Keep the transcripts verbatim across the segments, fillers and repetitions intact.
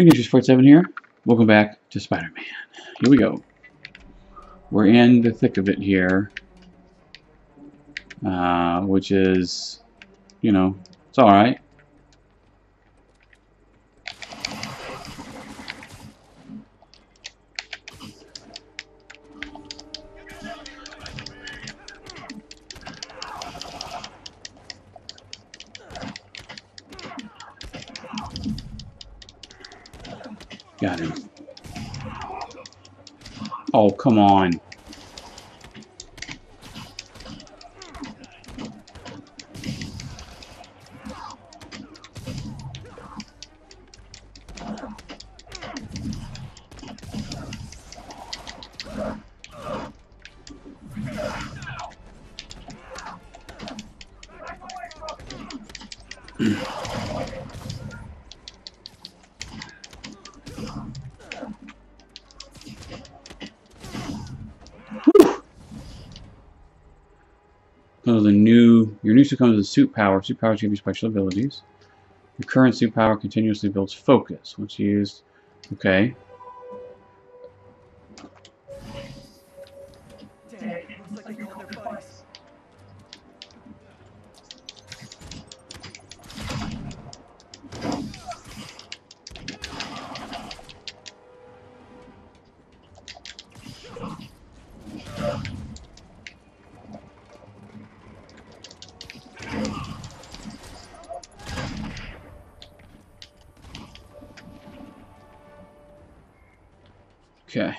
Ignatius four eighty-seven here. Welcome back to Spider-Man. Here we go. We're in the thick of it here. Uh, which is, you know, it's alright. Got him. Oh, come on. The new your new suit comes with a suit power. Suit powers give you special abilities. Your current suit power continuously builds focus. Once used, okay. Dang, looks like they call their bodies. Okay.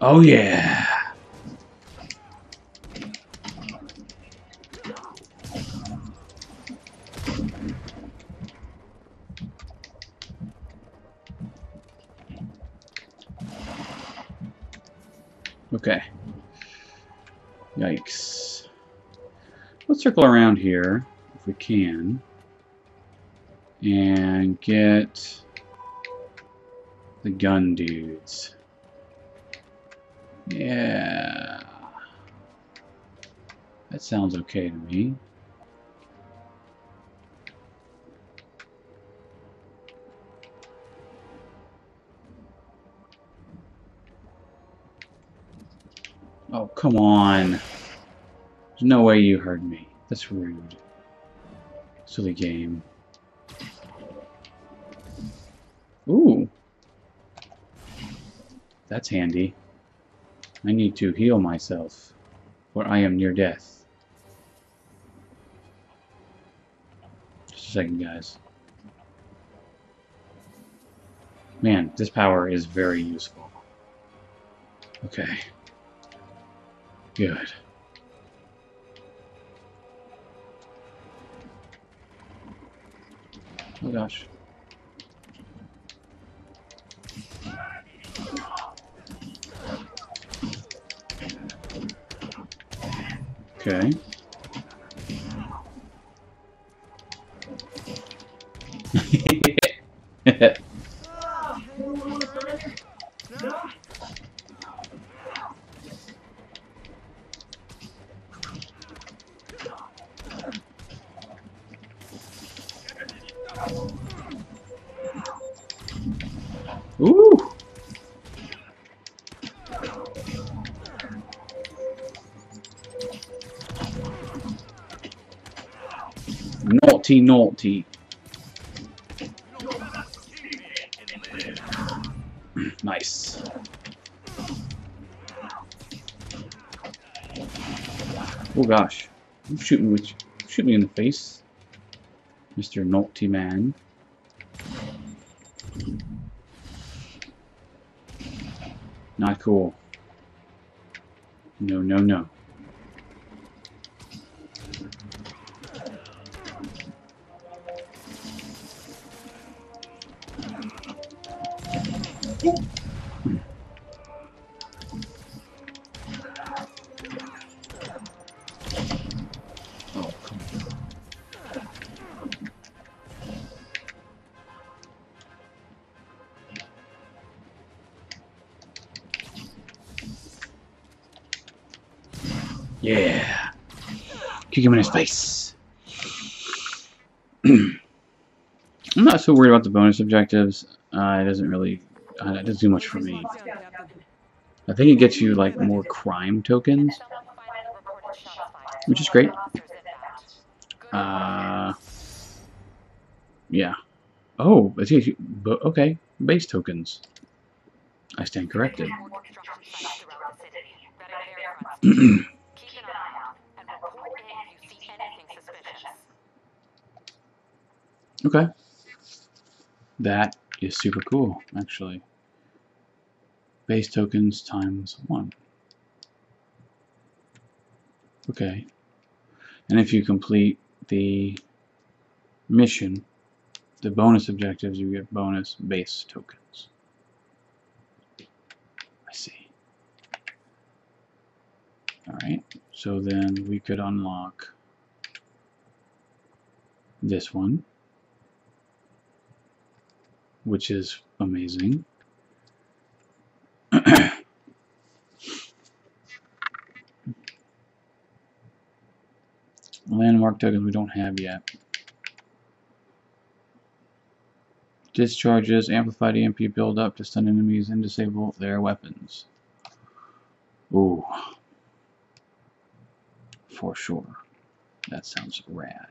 Oh yeah. Okay. Yikes. Let's circle around here, if we can, and get the gun dudes. Yeah. That sounds okay to me. Oh, come on. There's no way you heard me. That's rude. Silly game. Ooh. That's handy. I need to heal myself, or I am near death. Just a second, guys. Man, this power is very useful. Okay. Good. Oh gosh. Okay. Ooh. Naughty, naughty. Nice. Oh gosh. You shoot me with, shoot me in the face, Mister Naughty Man. Not cool. No, no, no. Yeah. Kick him in his face. I'm not so worried about the bonus objectives. Uh, it doesn't really... Uh, it doesn't do much for me. I think it gets you, like, more crime tokens, which is great. Uh... Yeah. Oh, it's easy. But, okay. Base tokens. I stand corrected. Okay. That is super cool, actually. Base tokens times one. Okay. And if you complete the mission, the bonus objectives, you get bonus base tokens. I see. Alright, so then we could unlock this one, which is amazing. Landmark tokens we don't have yet. Discharges, amplified E M P build-up to stun enemies and disable their weapons. Ooh. For sure. That sounds rad.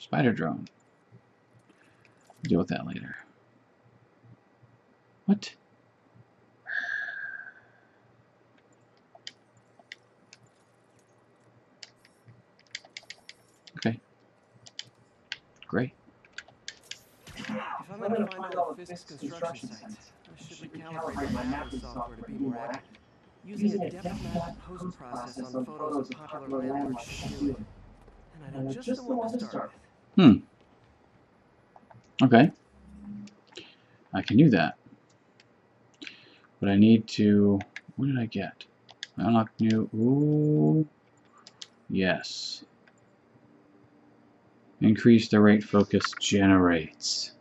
Spider drone. We'll deal with that later. What? Okay. Great. If I'm going to find out Fisk's construction sites, I should recalibrate my mapping software to be more accurate. Using a depth map post-process on photos of popular landmarks should do it. And I know just the one to start with. Hmm. Okay. I can do that. But I need to... What did I get? I unlocked new... Ooh. Yes. Increase the rate focus generates.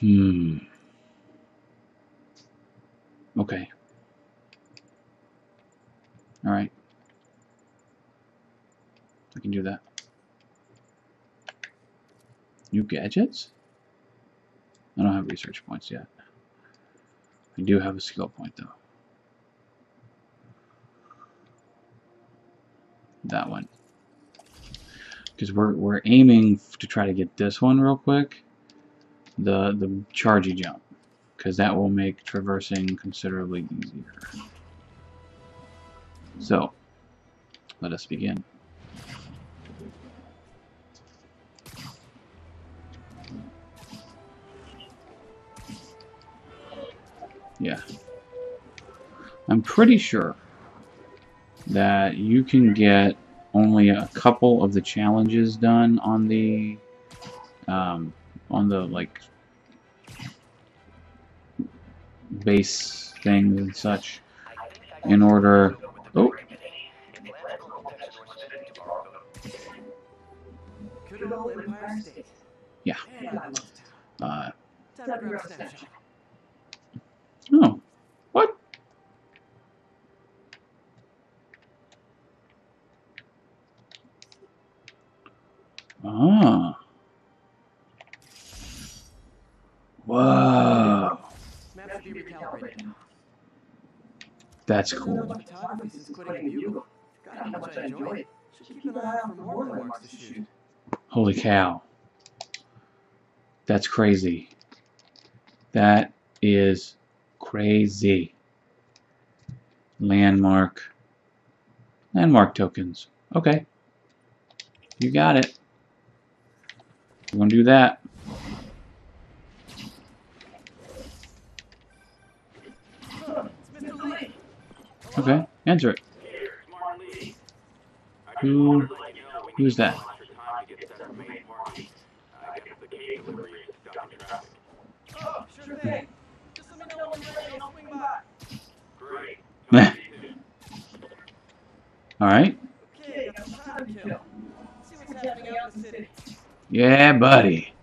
Hmm. Okay. Alright. I can do that. New gadgets? I don't have research points yet. I do have a skill point, though. That one. Because we're, we're aiming to try to get this one real quick, the the chargey jump, because that will make traversing considerably easier. So, let us begin. Yeah. I'm pretty sure that you can get only a couple of the challenges done on the um, on the like base things and such in order. Oh, yeah. Uh, oh, what? Ah. Whoa. That's cool. Holy cow. That's crazy. That is crazy. Landmark. Landmark tokens. Okay. You got it. I'm gonna do that. Okay, answer it. Who? Who's that? All right. Yeah, buddy.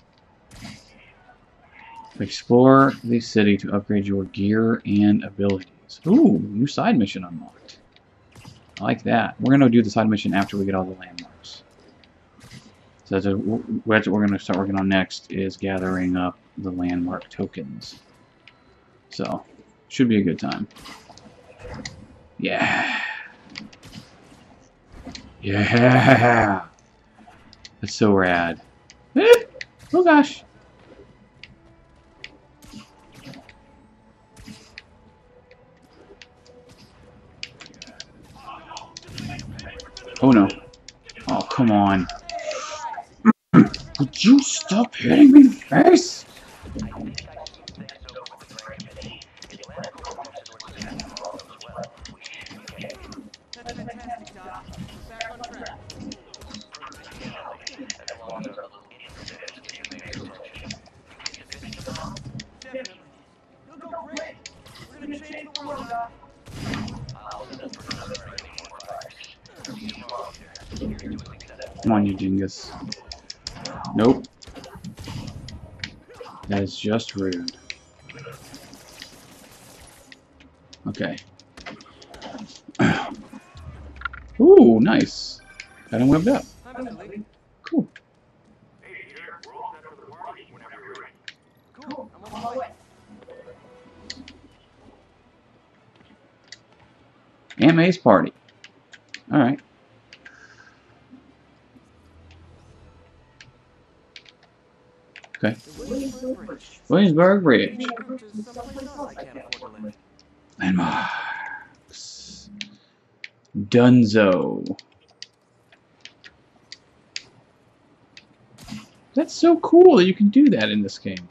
Explore the city to upgrade your gear and abilities. things. Ooh, new side mission unlocked. I like that. We're going to do the side mission after we get all the landmarks. So that's what we're going to start working on next, is gathering up the landmark tokens. So, should be a good time. Yeah. Yeah. That's so rad. Eh, oh gosh. Oh no. Oh, come on. Would you stop hitting me in the face? Come on, you dingus. Nope. That is just rude. Okay. Ooh, nice. Got him webbed up. Cool. Aunt May's party. Alright. Okay. Williamsburg Bridge. Landmarks. Dunzo. That's so cool that you can do that in this game.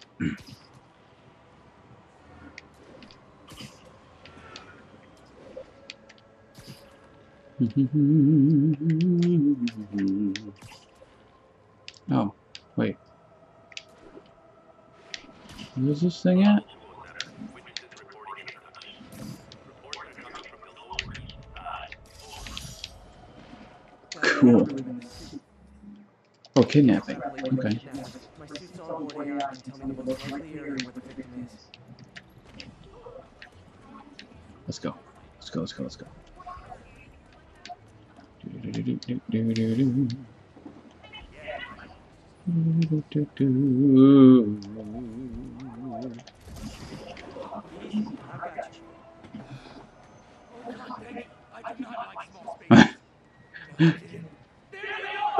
Oh, wait. Where's this thing at? Cool. Oh, kidnapping. Okay. Let's go. Let's go, let's go, let's go.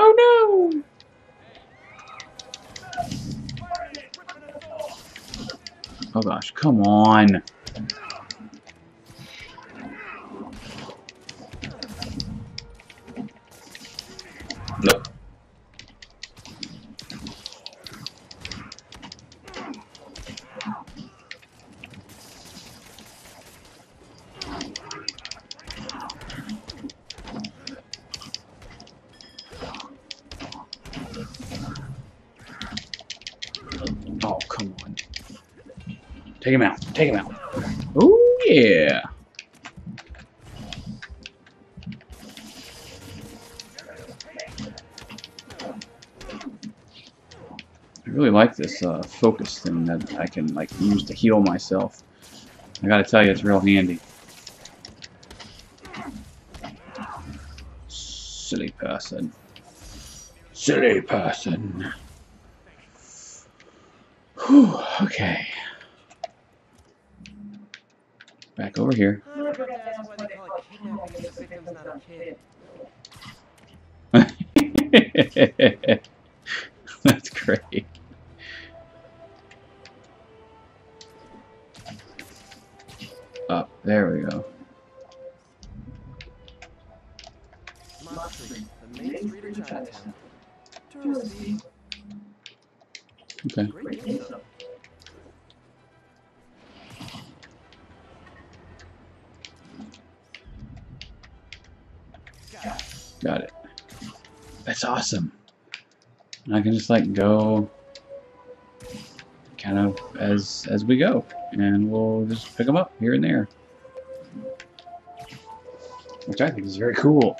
Oh no! Oh gosh, come on! Take him out. Take him out. Oh, yeah. I really like this uh, focus thing that I can like use to heal myself. I gotta tell you, it's real handy. Silly person. Silly person. Whew, okay. Back over here. That's great. Up, there we go. Okay. Got it. That's awesome. And I can just like go kind of as as we go, and we'll just pick them up here and there, which I think is very cool.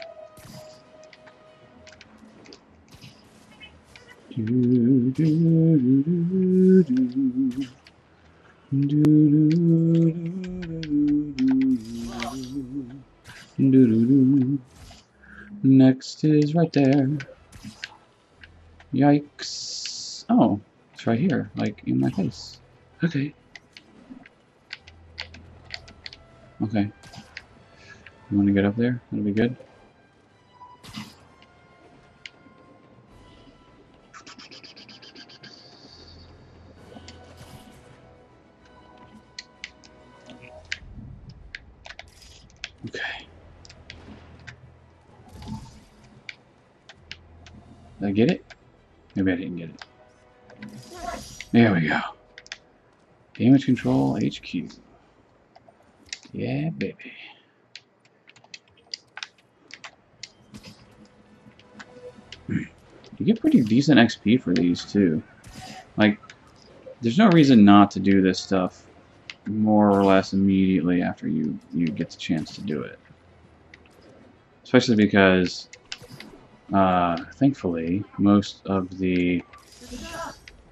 Doo-doo-doo. Next is right there. Yikes. Oh, it's right here, like in my face. Okay. Okay. You want to get up there? That'll be good. Did I get it? Maybe I didn't get it. There we go. Damage Control H Q. Yeah, baby. You get pretty decent X P for these, too. Like, there's no reason not to do this stuff more or less immediately after you, you get the chance to do it. Especially because... Uh, thankfully, most of the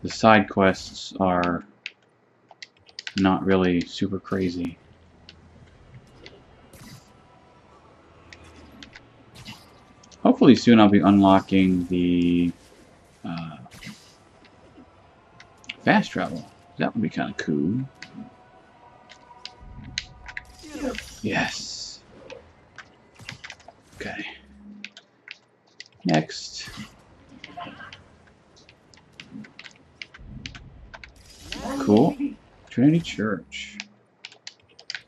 the side quests are not really super crazy. Hopefully soon I'll be unlocking the uh, fast travel. That would be kind of cool. Yes. Okay. Next. Cool. Trinity Church. I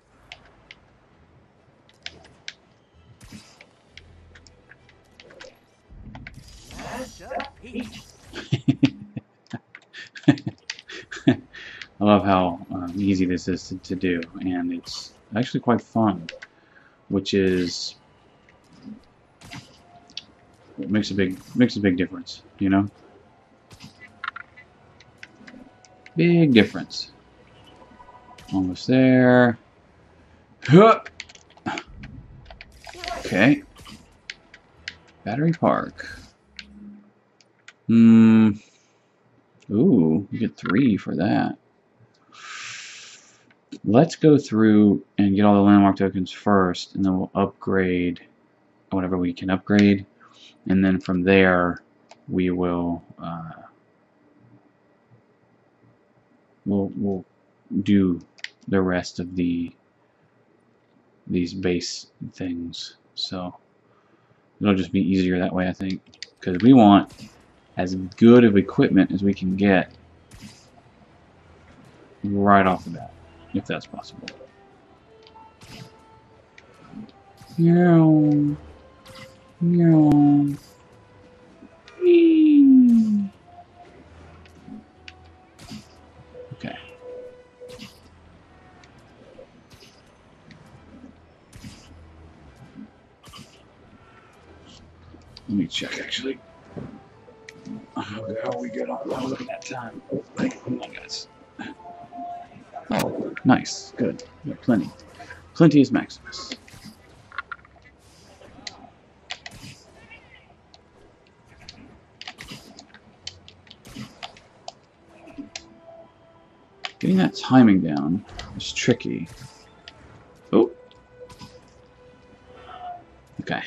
love how um, easy this is to, to do, and it's actually quite fun, which is It makes a big makes a big difference, you know? Big difference. Almost there. Huh. Okay. Battery Park. Hmm. Ooh, you get three for that. Let's go through and get all the landmark tokens first, and then we'll upgrade whatever we can upgrade. And then from there, we will uh, we'll we'll do the rest of the these base things. So it'll just be easier that way, I think, because we want as good of equipment as we can get right off the bat, if that's possible. Yeah. No. Whee. Okay. Let me check actually. How are we good on oh, look at that time? Oh my goodness. Oh, nice. Good. Yeah, plenty. Plenty is Maximus. Getting that timing down is tricky. Oh. Okay.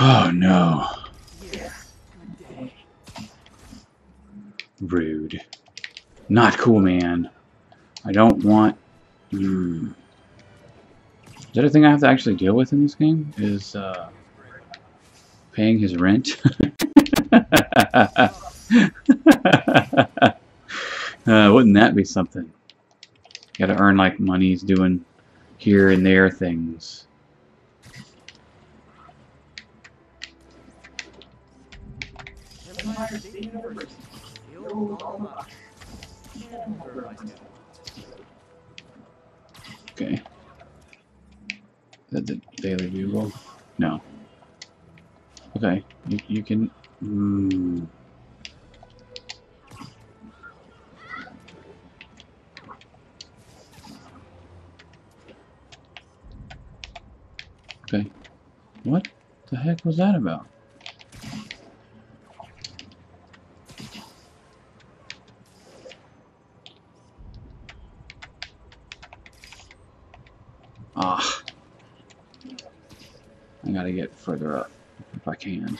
Oh no. Rude. Not cool, man. I don't want... Mm. The other thing I have to actually deal with in this game is uh, paying his rent. uh, wouldn't that be something? You gotta earn like monies doing here and there things. Okay. Is that the daily bugle? No. Okay. You, you can... Mm. Okay. What the heck was that about? Ah. I gotta get further up if I can.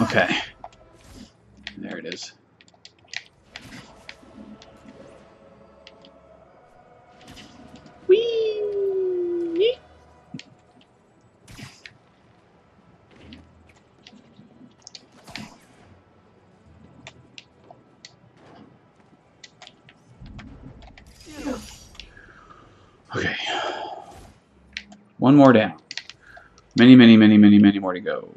Okay. There it is. Whee! Okay. One more down. Many, many, many, many, many more to go.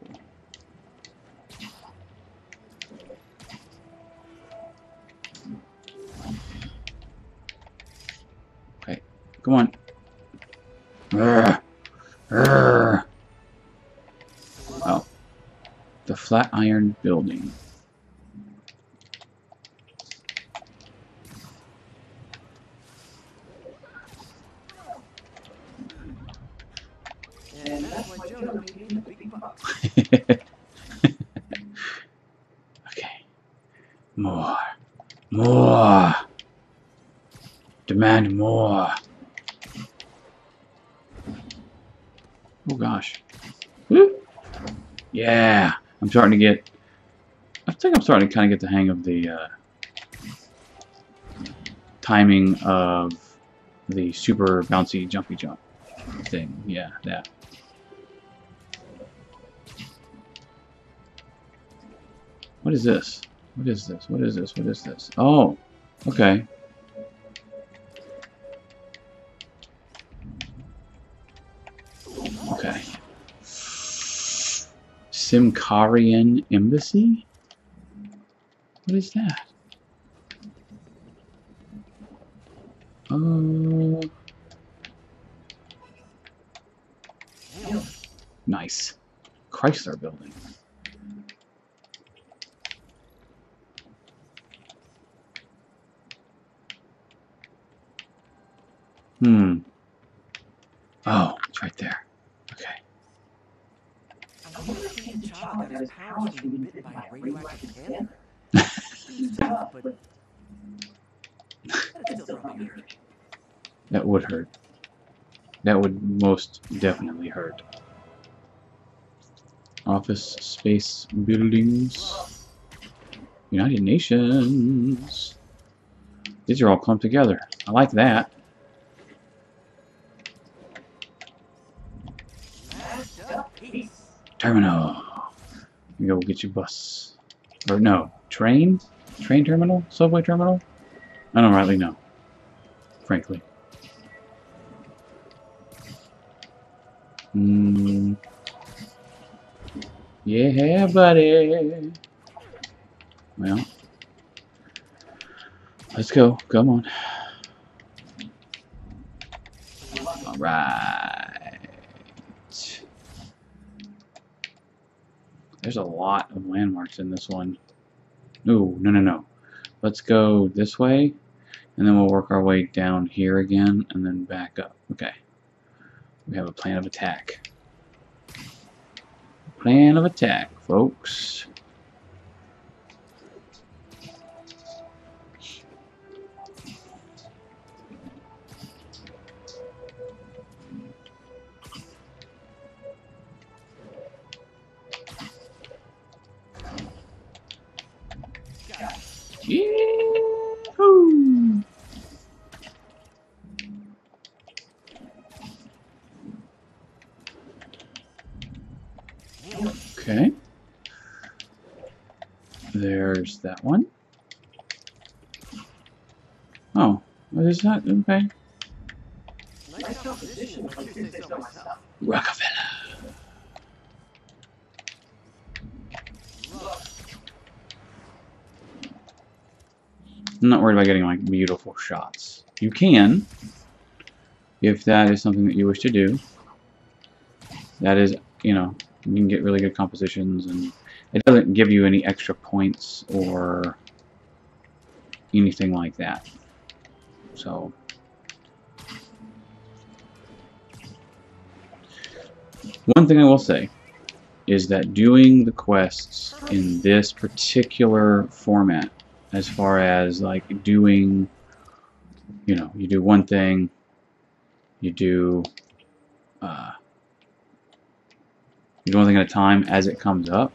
Come on. Urgh. Urgh. Oh. The Flatiron Building. Okay. More. More. Demand more. Oh gosh. Woo. Yeah. I'm starting to get... I think I'm starting to kind of get the hang of the uh, timing of the super bouncy jumpy jump thing. Yeah, that. What is this? What is this? What is this? What is this? Oh, okay. Simkarian Embassy? What is that? Oh. Uh, nice. Chrysler Building. Hmm. Oh, it's right there. Okay. That would hurt. That would most definitely hurt. Office space buildings. United Nations. These are all clumped together. I like that. Terminal. You go get your bus. Or no, train? Train terminal? Subway terminal? I don't rightly know. Frankly. Mm. Yeah, buddy. Well. Let's go. Come on. Alright. There's a lot of landmarks in this one. No, no, no, no. Let's go this way, and then we'll work our way down here again, and then back up. Okay. We have a plan of attack. Plan of attack, folks. Yee-hoo! Okay. There's that one. Oh, what is that? Okay. Rockefeller. I'm not worried about getting like beautiful shots. You can, if that is something that you wish to do. That is, you know, you can get really good compositions, and it doesn't give you any extra points or anything like that. So one thing I will say is that doing the quests in this particular format, as far as like doing, you know, you do one thing, you do uh, you do one thing at a time as it comes up.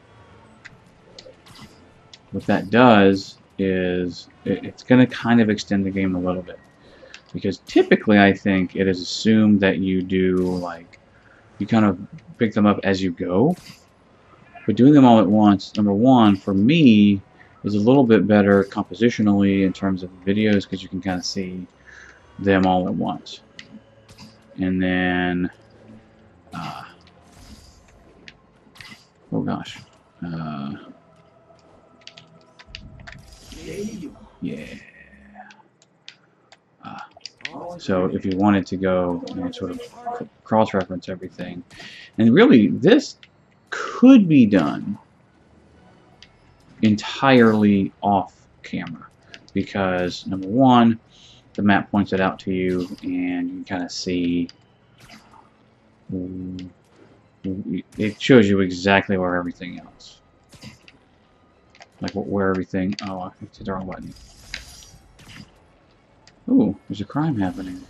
What that does is it, it's going to kind of extend the game a little bit, because typically I think it is assumed that you do like you kind of pick them up as you go. But doing them all at once, number one, for me, is a little bit better compositionally in terms of videos, because you can kind of see them all at once. And then, uh, oh gosh, uh, yeah. Uh, so if you wanted to go and you know, sort of cross-reference everything, and really this could be done entirely off camera, because number one, the map points it out to you and you kind of see, it shows you exactly where everything else, like where everything, oh I clicked the wrong button. Ooh, there's a crime happening.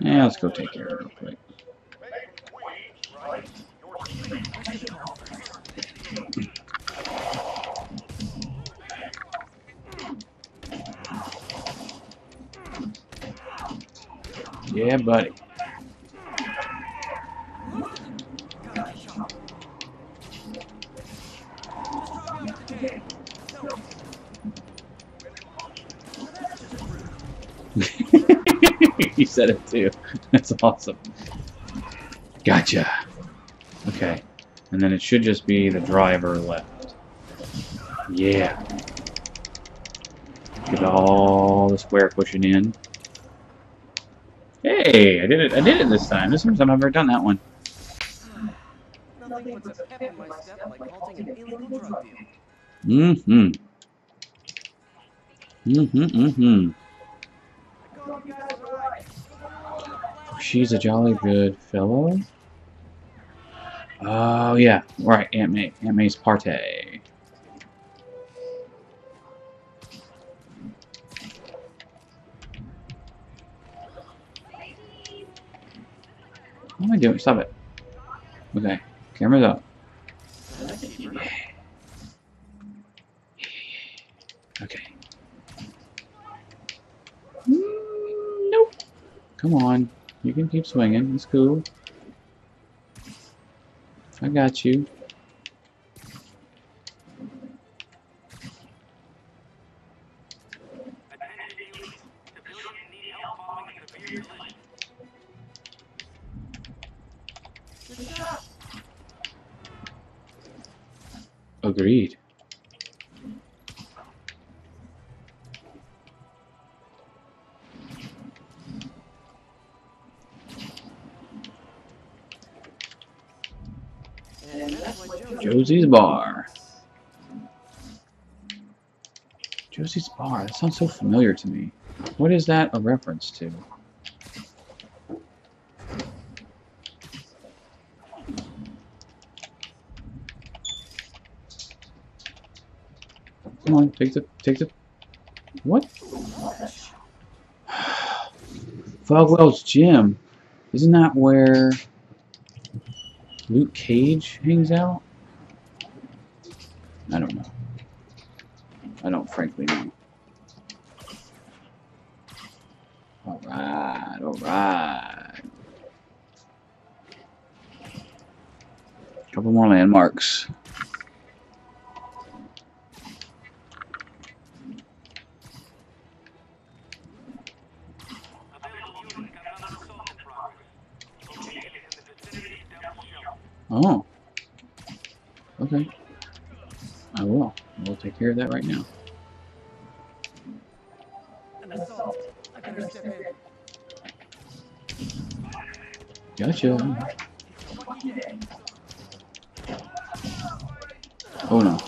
Yeah, let's go take care of it real quick. Yeah, buddy. You said it too. That's awesome. Gotcha. Okay. And then it should just be the driver left. Yeah. Get all the square pushing in. Hey, I did it! I did it this time. This is the first time I've ever done that one. Mm-hmm. Mm-hmm. Mm-hmm. She's a jolly good fellow. Oh yeah, right. Aunt May. Aunt May's party. What am I doing? Stop it. Okay. Camera's up. Yeah. Okay. Mm, nope. Come on. You can keep swinging. It's cool. I got you. Agreed. And that's what Josie's Bar. Josie's Bar. That sounds so familiar to me. What is that a reference to? Come on, take the, take the, what? Fogwell's Gym. Isn't that where Luke Cage hangs out? I don't know. I don't frankly know. Alright, alright. Couple more landmarks. Oh, okay. I will. I will take care of that right now. Gotcha. Oh no.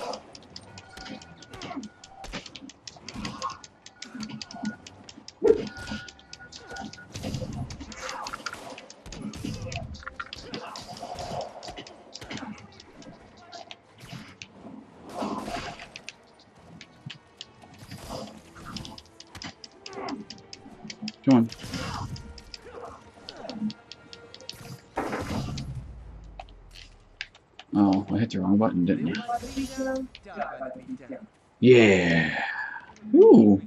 Come on. Oh, I hit the wrong button, didn't I? Yeah. Ooh.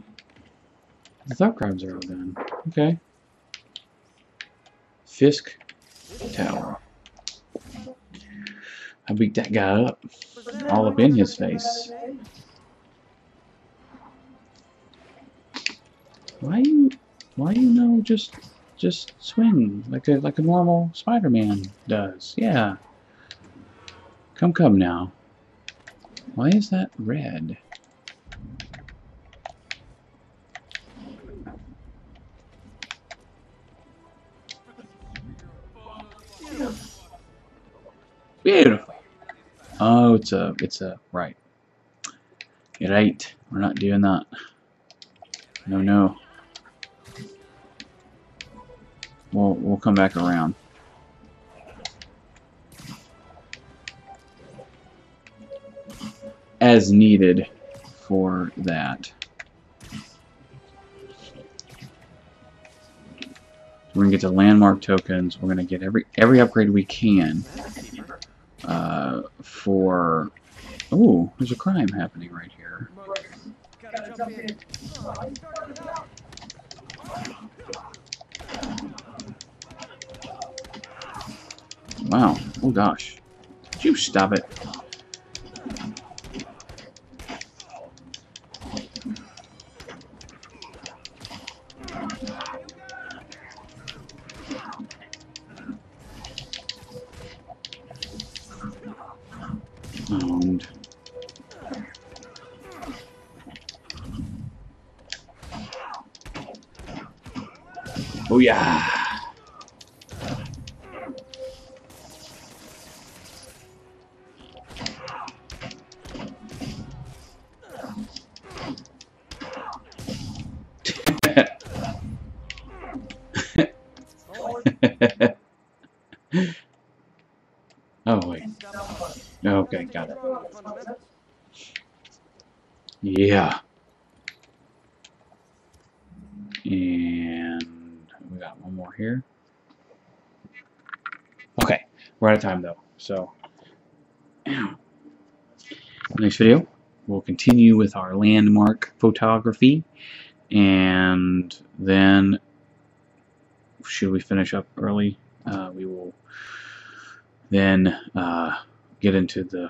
The thought crimes are all done. Okay. Fisk Tower. I beat that guy up. All up in his face. Why you why you know just just swing like a like a normal Spider-Man does. Yeah. Come, come now. Why is that red? Beautiful. Oh, it's a, it's a, right. You're right. We're not doing that. No, no. We'll, we'll come back around. As needed for that. We're gonna get the landmark tokens. We're gonna get every every upgrade we can. Uh, for oh, there's a crime happening right here. Wow. Oh gosh. Did you stop it? Owned. Oh yeah. Okay, got it. Yeah. And we got one more here. Okay, we're out of time though. So, next video, we'll continue with our landmark photography. And then, should we finish up early? Uh, we will then. Uh, get into the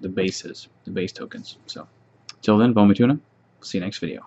the bases, the base tokens. So, till then, Boma Tuna, see you next video.